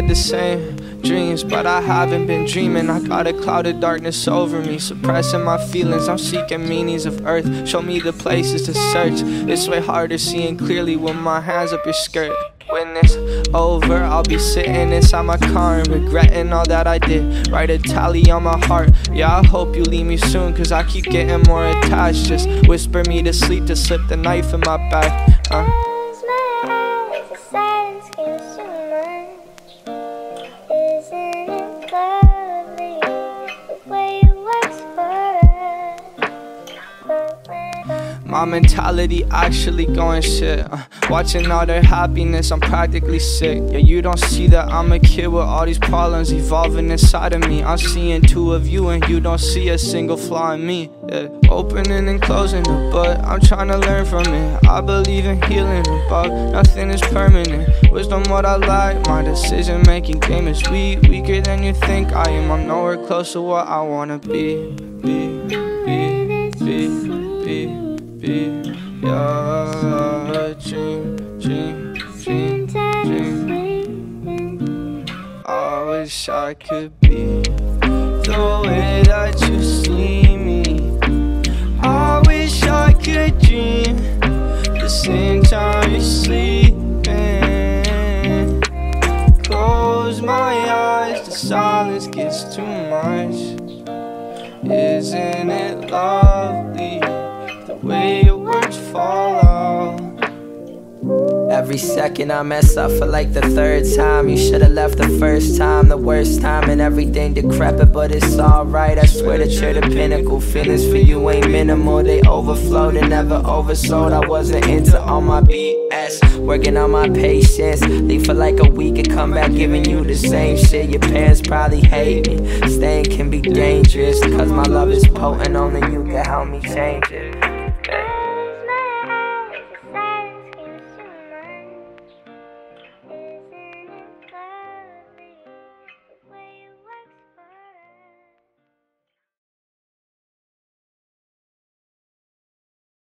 had the same dreams, but I haven't been dreaming. I got a cloud of darkness over me, suppressing my feelings. I'm seeking meanings of earth, show me the places to search. It's way harder seeing clearly with my hands up your skirt. When it's over, I'll be sitting inside my car and regretting all that I did. Write a tally on my heart. Yeah, I hope you leave me soon, cause I keep getting more attached. Just whisper me to sleep to slip the knife in my back. My mentality actually going shit, watching all their happiness, I'm practically sick. Yeah, you don't see that I'm a kid with all these problems evolving inside of me. I'm seeing two of you and you don't see a single flaw in me. Yeah. Opening and closing the book, I'm trying to learn from it. I believe in healing, but nothing is permanent. Wisdom what I like, my decision making game is weaker than you think I am. I'm nowhere close to what I wanna be. Yeah, dream. I wish I could be the way that you see me. I wish I could dream the same time you're sleeping. Close my eyes, the silence gets too much. Isn't it lovely? Way your words follow. Every second I mess up for like the third time. You should've left the first time, the worst time. And everything decrepit, but it's alright. I swear that you're the pinnacle. Feelings for you ain't minimal, they overflowed and never oversold. I wasn't into all my BS, working on my patience. Leave for like a week and come back giving you the same shit. Your parents probably hate me. Staying can be dangerous, cause my love is potent, only you can help me change it.